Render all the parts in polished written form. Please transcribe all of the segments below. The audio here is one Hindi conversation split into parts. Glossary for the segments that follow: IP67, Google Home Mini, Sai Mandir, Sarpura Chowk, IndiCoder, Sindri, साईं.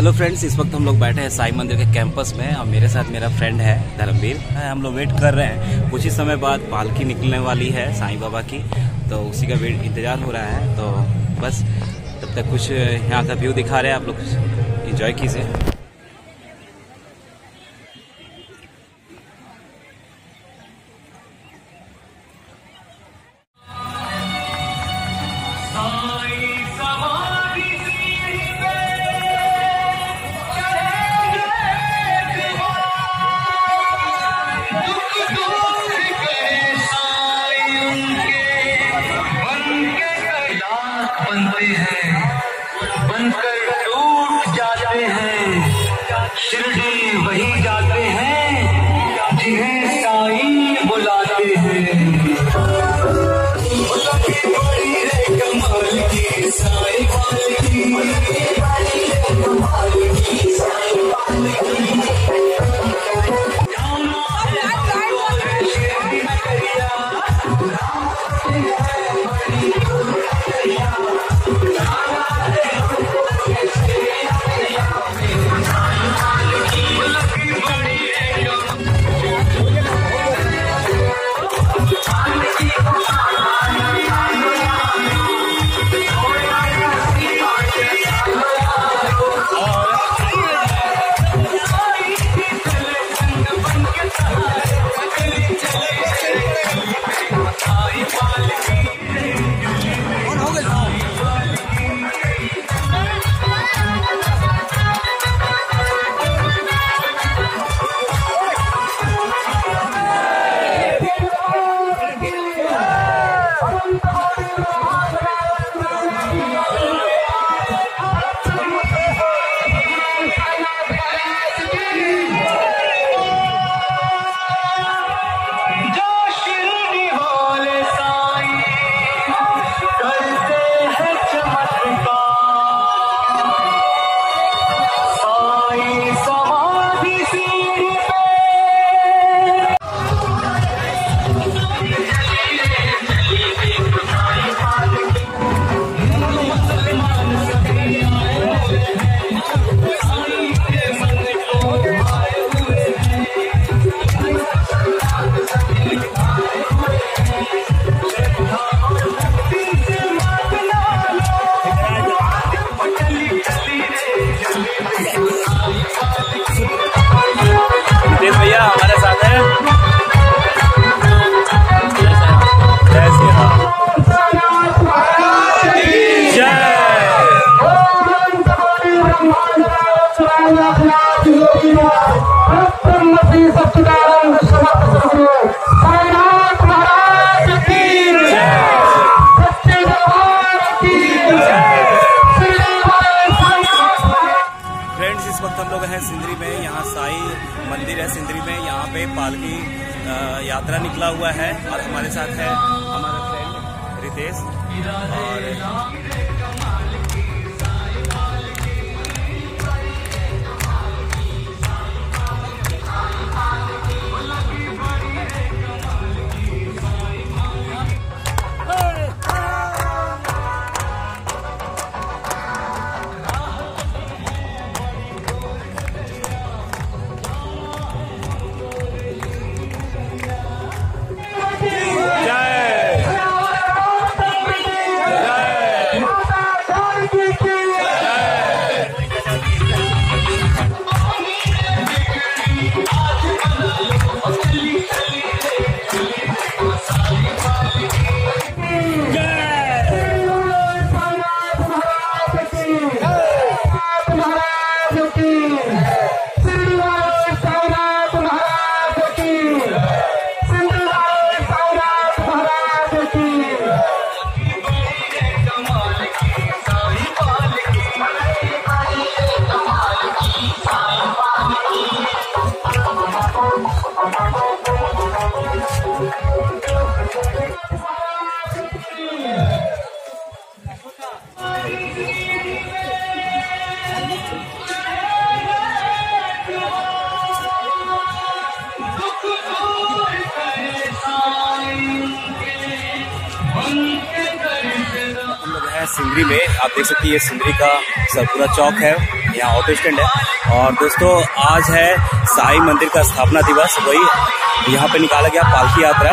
हेलो फ्रेंड्स, इस वक्त हम लोग बैठे हैं साईं मंदिर के कैंपस में और मेरे साथ मेरा फ्रेंड है धर्मवीर। हम लोग वेट कर रहे हैं, कुछ ही समय बाद पालकी निकलने वाली है साईं बाबा की, तो उसी का वेट इंतजार हो रहा है। तो बस तब तक कुछ यहाँ का व्यू दिखा रहे हैं, आप लोग कुछ इंजॉय कीजिए। सिंदरी में यहाँ साई मंदिर है सिंदरी में, यहाँ पे पालकी यात्रा निकला हुआ है और हमारे साथ है हमारा फ्रेंड रितेश। और सिंदरी में आप देख सकते हैं, ये सिंदरी का सरपुरा चौक है, यहाँ ऑटो स्टैंड है। और दोस्तों आज है साईं मंदिर का स्थापना दिवस, वही यहाँ पे निकाला गया पालकी यात्रा।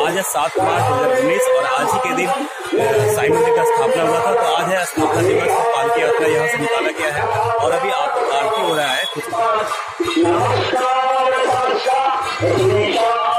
आज है 7 मार्च 2019 और आज ही के दिन साईं मंदिर का स्थापना हुआ था, तो आज है स्थापना दिवस। पालकी यात्रा यहाँ से निकाला गया है और अभी आपको आरती हो रहा है।